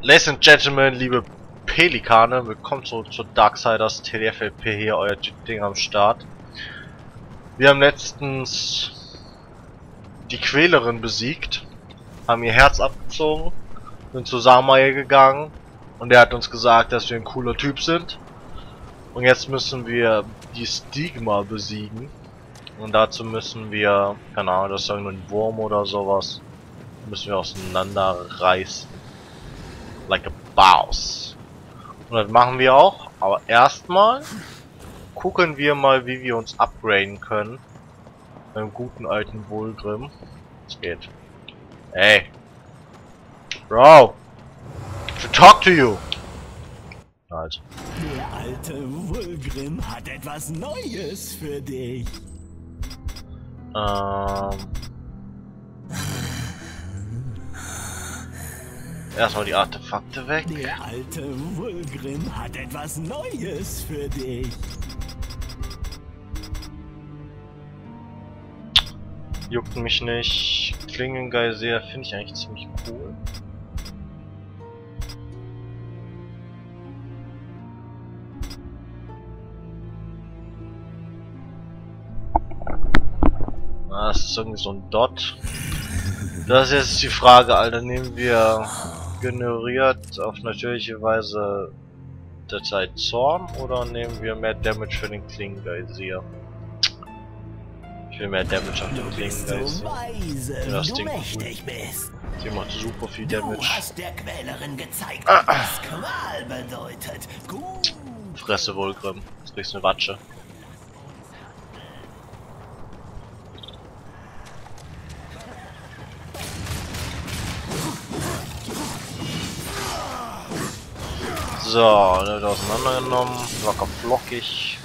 Ladies and Gentlemen, liebe Pelikane, willkommen zurück zu Darksiders TDFLP hier, euer Ding am Start. Wir haben letztens die Quälerin besiegt, haben ihr Herz abgezogen, sind zu Samaya gegangen und er hat uns gesagt, dass wir ein cooler Typ sind. Und jetzt müssen wir die Stigma besiegen und dazu müssen wir, keine Ahnung, das ist irgendein Wurm oder sowas, müssen wir auseinanderreißen. Like a boss. Und das machen wir auch, aber erstmal gucken wir mal, wie wir uns upgraden können. Beim guten alten Vulgrim. Es geht. Hey. Bro. To talk to you. Halt. Der alte Vulgrim hat etwas Neues für dich. Erstmal die Artefakte weg. Der alte Vulgrim hat etwas Neues für dich. Juckt mich nicht. Klingengeist finde ich eigentlich ziemlich cool. Ah, das ist irgendwie so ein Dot. Das ist jetzt die Frage, Alter. Nehmen wir generiert auf natürliche Weise derzeit Zorn oder nehmen wir mehr Damage für den Klingengeist? Ich will mehr Damage auf den Klingengeist. Das Ding ist cool. Die macht super viel Damage. Du hast der Quälerin gezeigt, was Qual bedeutet. Gut. Fresse Vulgrim, jetzt kriegst du eine Watsche. So, dann wird auseinandergenommen, locker flockig.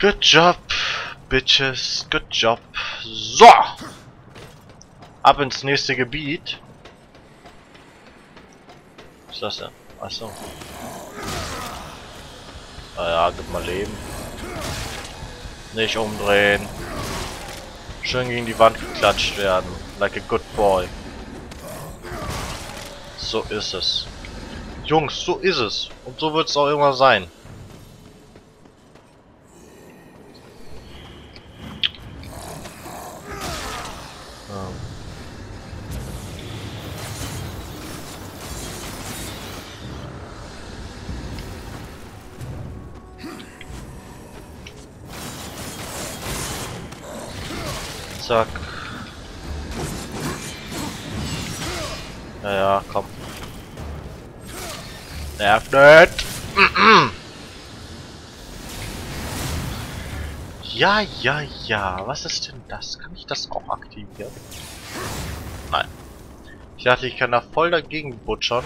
Good job, bitches, good job. So, ab ins nächste Gebiet. Was ist das denn? Achso. Naja, gib mal Leben. Nicht umdrehen. Schön gegen die Wand geklatscht werden. Like a good boy. So ist es. Jungs, so ist es. Und so wird es auch immer sein. Zack. Naja, komm. Nervt nicht. Ja, ja, ja. Was ist denn das? Kann ich das auch aktivieren? Nein. Ich dachte, ich kann da voll dagegen butschern.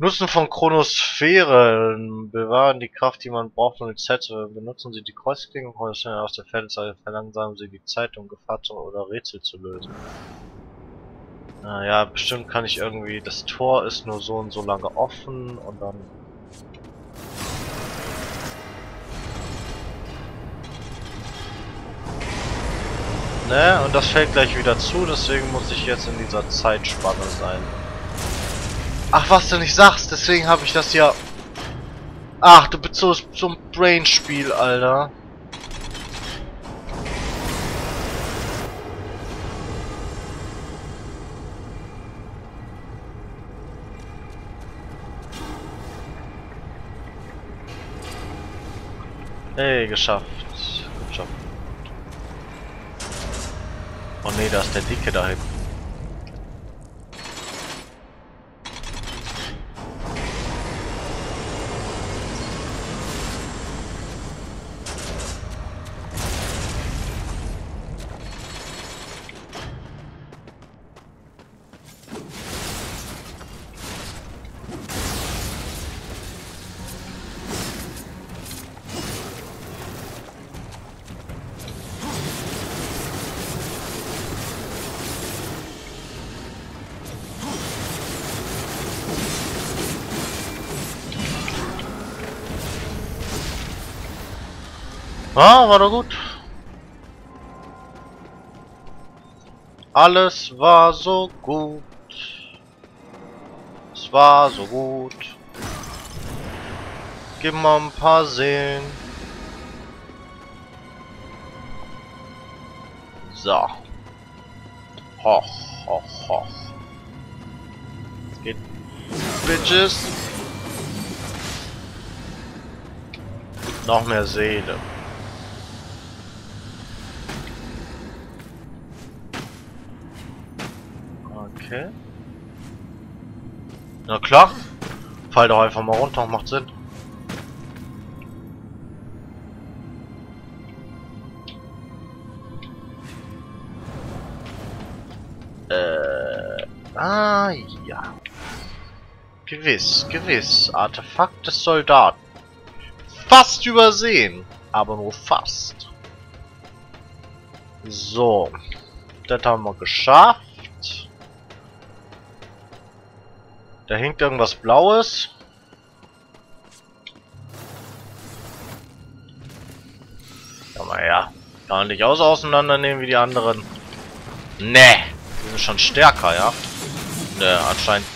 Nutzen von Chronosphäre. Bewahren die Kraft, die man braucht, um die Zeit zu benutzen. Sie die Kreuzklinge aus der Fernseite, verlangsamen Sie die Zeit, um Gefahren oder Rätsel zu lösen. Naja, bestimmt kann ich irgendwie. Das Tor ist nur so und so lange offen und dann. Ne, und das fällt gleich wieder zu, deswegen muss ich jetzt in dieser Zeitspanne sein. Ach, was du nicht sagst, deswegen habe ich das ja. Ach, du bist so zum Brainspiel, Alter. Hey, geschafft. Gut geschafft. Oh ne, da ist der Dicke da hinten. Ah, war doch gut. Alles war so gut. Es war so gut. Gib mal ein paar Seelen. So. Hoch, hoch, hoch. Es geht. Bitches. Noch mehr Seele. Okay. Na klar. Fall doch einfach mal runter, macht Sinn. Ja. Gewiss, gewiss. Artefakt des Soldaten. Fast übersehen. Aber nur fast. So. Das haben wir geschafft. Da hängt irgendwas Blaues. Schau mal her. Kann man nicht auseinandernehmen wie die anderen. Nee. Die sind schon stärker, ja? Nee, anscheinend.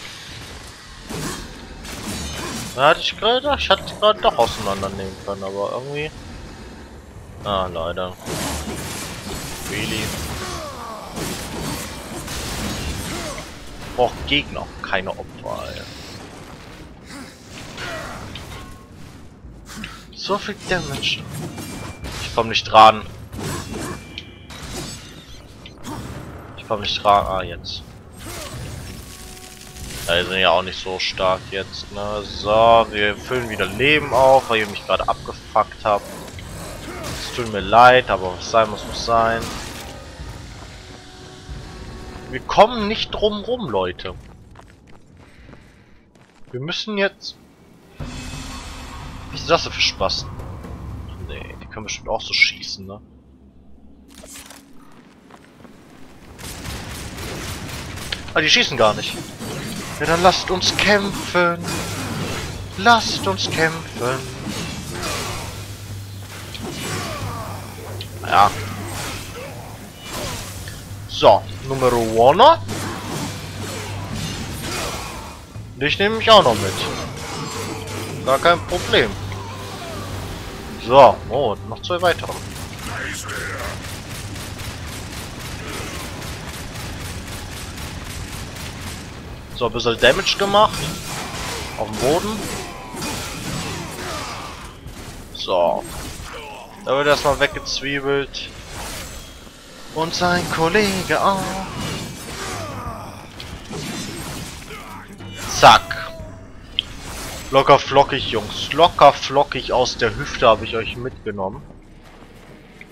Da hatte ich gerade. Ich hatte gerade doch auseinandernehmen können, aber irgendwie. Ah, leider. Really. Braucht Gegner, keine Opfer, ey. So viel Damage. Ich komm nicht dran. Ich komm nicht dran. Ah, jetzt. Ja, die sind ja auch nicht so stark jetzt, ne? So, wir füllen wieder Leben auf, weil ihr mich gerade abgefuckt habt. Es tut mir leid, aber was sein muss, muss sein. Wir kommen nicht drum rum, Leute. Wir müssen jetzt... Was ist das denn für Spaß? Nee, die können bestimmt auch so schießen, ne? Ah, die schießen gar nicht. Ja, dann lasst uns kämpfen. Lasst uns kämpfen. Ja. So. Nummer 1. Dich nehme ich auch noch mit. Gar kein Problem. So, oh, noch 2 weitere. So, ein bisschen Damage gemacht. Auf dem Boden. So. Da wird erstmal weggezwiebelt. Und sein Kollege auch. Zack. Locker flockig, Jungs. Locker flockig aus der Hüfte habe ich euch mitgenommen.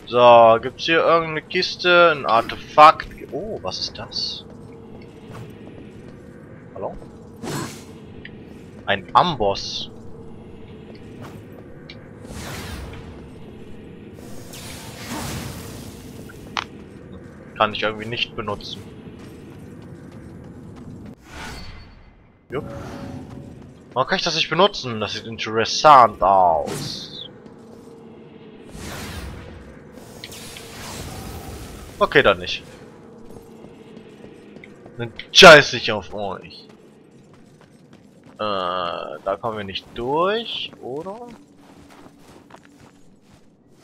So, gibt's hier irgendeine Kiste, ein Artefakt? Oh, was ist das? Hallo? Ein Amboss. Kann ich irgendwie nicht benutzen. Jupp. Warum kann ich das nicht benutzen? Das sieht interessant aus. Okay, dann nicht. Dann scheiß ich auf euch. Da kommen wir nicht durch, oder?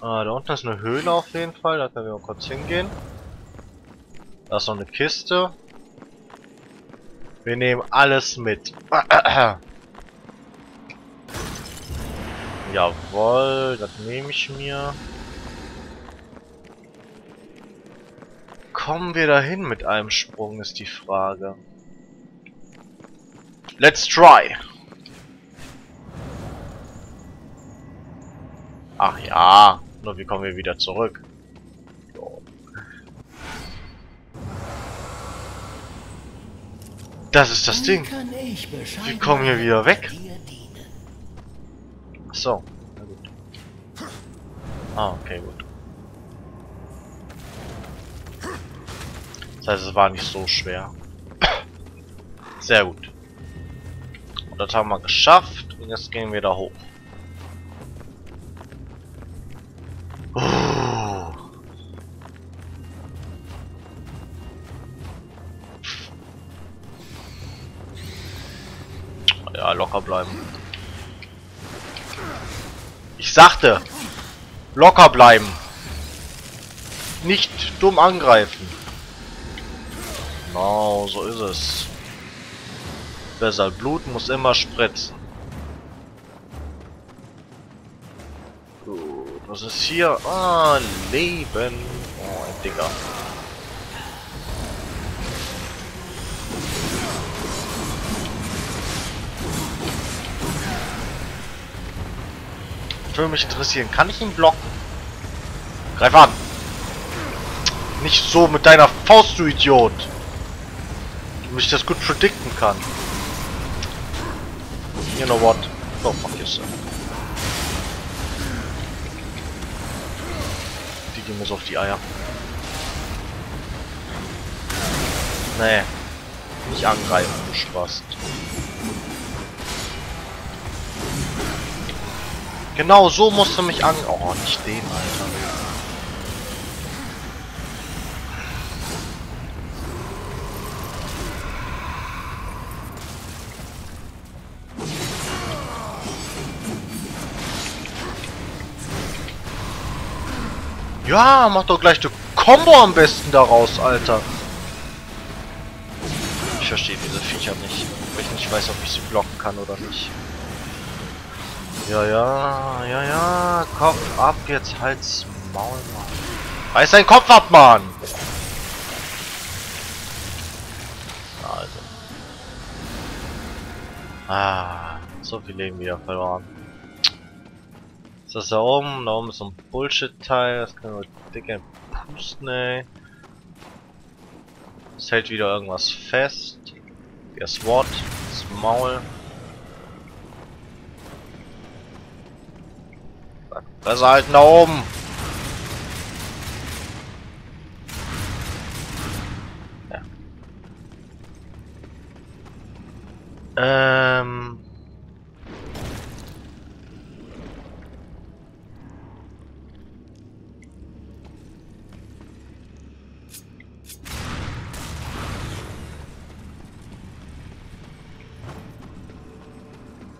Ah, da unten ist eine Höhle auf jeden Fall. Da können wir mal kurz hingehen. Da ist noch eine Kiste. Wir nehmen alles mit. Jawohl, das nehme ich mir. Kommen wir dahin mit einem Sprung, ist die Frage. Let's try. Ach ja, nur wie kommen wir wieder zurück? Das ist das Ding. Wir kommen hier wieder weg. Achso. Na gut. Ah, okay, gut. Das heißt, es war nicht so schwer. Sehr gut. Und das haben wir geschafft. Und jetzt gehen wir da hoch. Ja, locker bleiben. Ich sagte, locker bleiben. Nicht dumm angreifen. Genau, so ist es. Besser Blut muss immer spritzen. Gut, was ist hier? Ah, Leben. Oh, ein Dicker. Ich würde mich interessieren. Kann ich ihn blocken? Greif an! Nicht so mit deiner Faust, du Idiot! Damit ich das gut predikten kann. You know what? Go fuck yourself. Die gehen mir so auf die Eier. Nee. Nicht angreifen, du Spaß. Genau so musst du mich an... Oh, nicht den, Alter. Ja, mach doch gleich die Combo am besten daraus, Alter. Ich verstehe diese Viecher nicht, weil ich nicht weiß, ob ich sie blocken kann oder nicht. Ja, ja, ja, ja, Kopf ab, jetzt halt's Maul, Mann. Reiß deinen Kopf ab, Mann! Also. Ah, so viel Leben wieder verloren. Ist das da oben? Da oben ist so ein Bullshit-Teil, das können wir dicke pusten, ey. Es hält wieder irgendwas fest. Das Wort, das Maul. Besser halten da oben. Ja.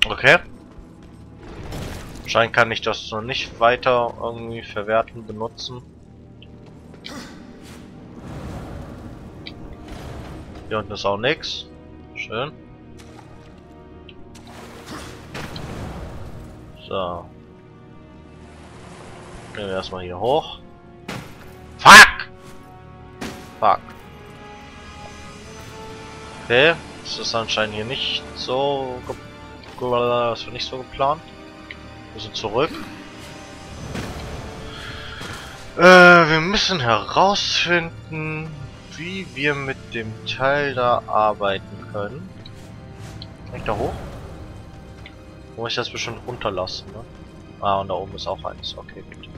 Okay. Anscheinend kann ich das noch nicht weiter irgendwie verwerten, benutzen. Hier unten ist auch nichts. Schön. So. Gehen wir erstmal hier hoch. Fuck! Fuck. Okay, das ist anscheinend hier nicht so... Das war nicht so geplant. Wir sind zurück. Wir müssen herausfinden, wie wir mit dem Teil da arbeiten können. Kann ich da hoch? Muss ich das bestimmt runterlassen, ne? Ah, und da oben ist auch eins. Okay, gut.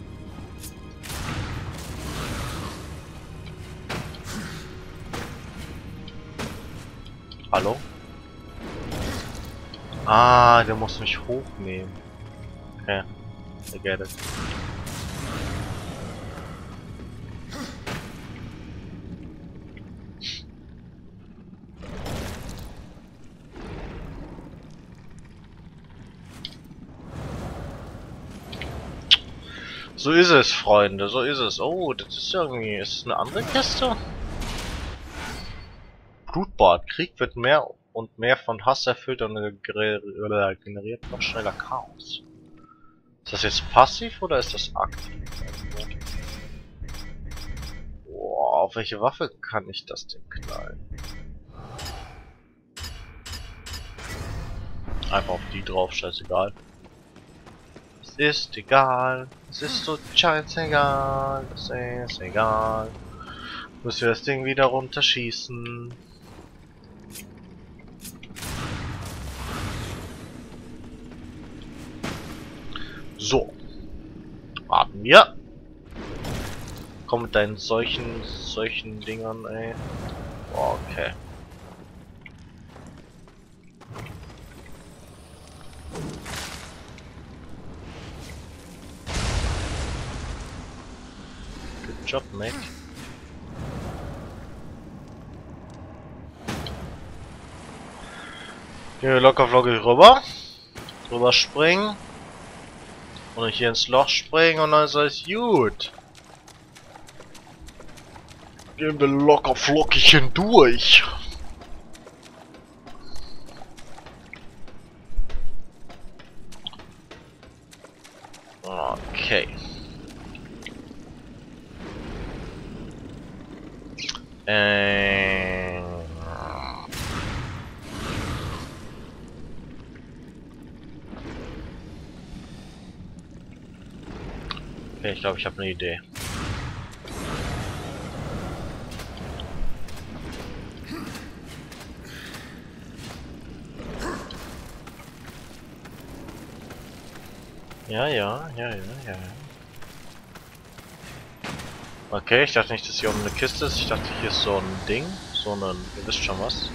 Hallo? Ah, der muss mich hochnehmen. Okay, I get it. So ist es, Freunde, so ist es. Oh, das ist irgendwie... Ist das eine andere Kiste? Blutbad. Krieg wird mehr und mehr von Hass erfüllt und generiert noch schneller Chaos. Ist das jetzt passiv oder ist das aktiv? Boah, auf welche Waffe kann ich das denn knallen? Einfach auf die drauf, scheißegal. Es ist egal, es ist so scheißegal, es ist egal. Müssen wir das Ding wieder runterschießen. So. Warten wir. Komm mit deinen solchen Dingern, ey. Okay. Good job, mate. Hier locker-flockig rüber. Drüber springen. Und hier ins Loch springen und dann ist alles gut. Gehen wir locker-flockig hindurch. Okay. Okay, ich glaube, ich habe eine Idee. Ja. Okay, ich dachte nicht, dass hier oben eine Kiste ist. Ich dachte, hier ist so ein Ding. So ein... Ihr wisst schon was.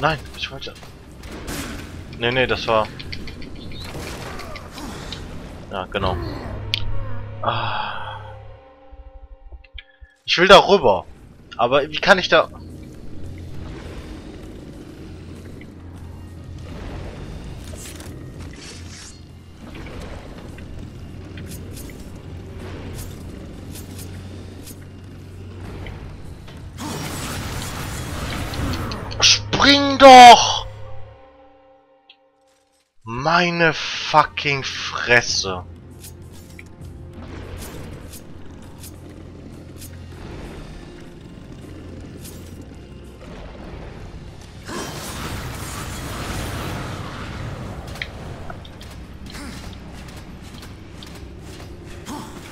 Nein, ich wollte... Nee, das war... Ja, genau. Ah. Ich will da rüber. Aber wie kann ich da... Spring doch! Meine fucking Fresse.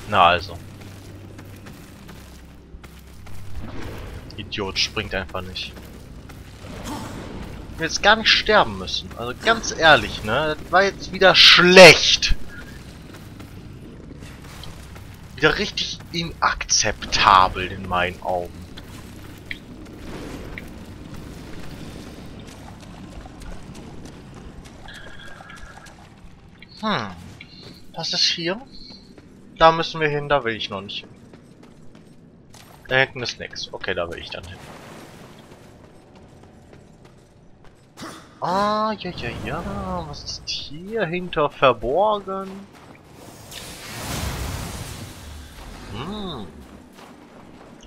Na also. Idiot springt einfach nicht. Ich will jetzt gar nicht sterben müssen. Also ganz ehrlich, ne? Das war jetzt wieder schlecht. Wieder richtig inakzeptabel in meinen Augen. Hm. Was ist hier? Da müssen wir hin, da will ich noch nicht. Da hinten ist nix. Okay, da will ich dann hin. Ah, ja. Was ist hier hinter verborgen? Hm.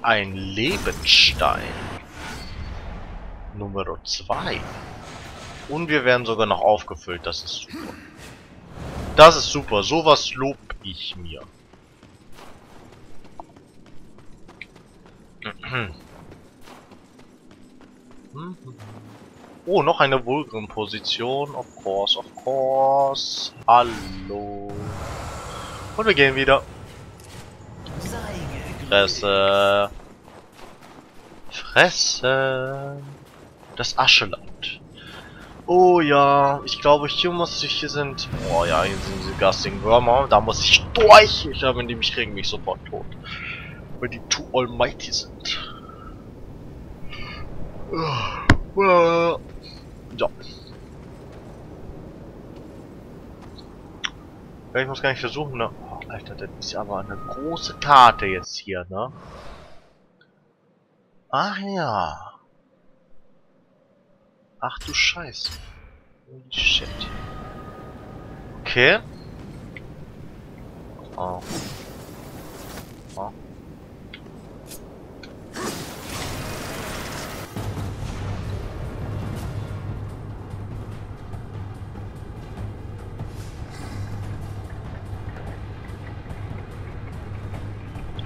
Ein Lebensstein. Nummer 2. Und wir werden sogar noch aufgefüllt. Das ist super. Das ist super. Sowas lob ich mir. Oh, noch eine Vulgrim-Position. Of course. Hallo. Und wir gehen wieder. Fresse. Das Ascheland. Oh ja, ich glaube, hier muss ich... Hier sind... Oh ja, hier sind diese gastigen Würmer. Da muss ich durch. Ich glaube, wenn die mich kriegen, bin ich sofort tot. Weil die too almighty sind. Ja. Ich muss gar nicht versuchen, ne? Oh, Alter, das ist aber eine große Karte jetzt hier, ne? Ach ja. Ach du Scheiße. Holy shit. Okay. Oh. Oh.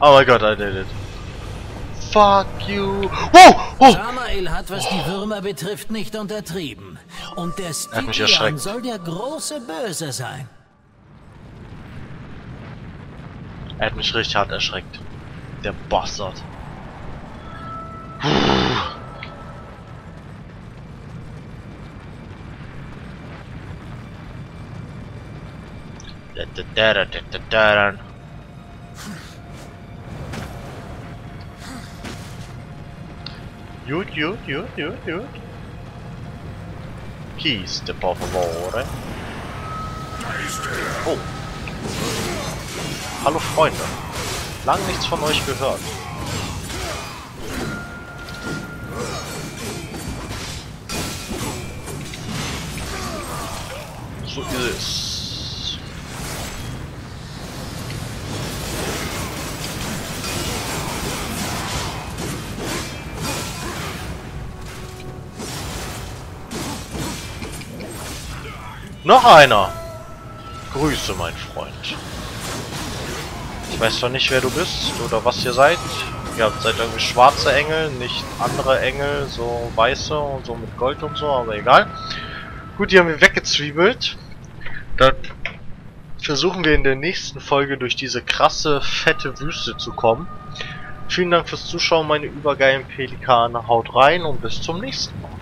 Oh mein Gott, I did it. Fuck you. Oh! Samuel hat, was die Würmer betrifft, nicht untertrieben. Und der Stigma soll der große Böse sein. Er hat mich richtig hart erschreckt. Der Bastard. Gut. Kiste, por favore. Oh. Hallo Freunde. Lang nichts von euch gehört. So ist es. Noch einer. Grüße, mein Freund. Ich weiß zwar nicht, wer du bist oder was ihr seid. Ihr seid irgendwie schwarze Engel, nicht andere Engel, so weiße und so mit Gold und so, aber egal. Gut, die haben wir weggezwiebelt. Dann versuchen wir in der nächsten Folge durch diese krasse, fette Wüste zu kommen. Vielen Dank fürs Zuschauen, meine übergeilen Pelikane. Haut rein und bis zum nächsten Mal.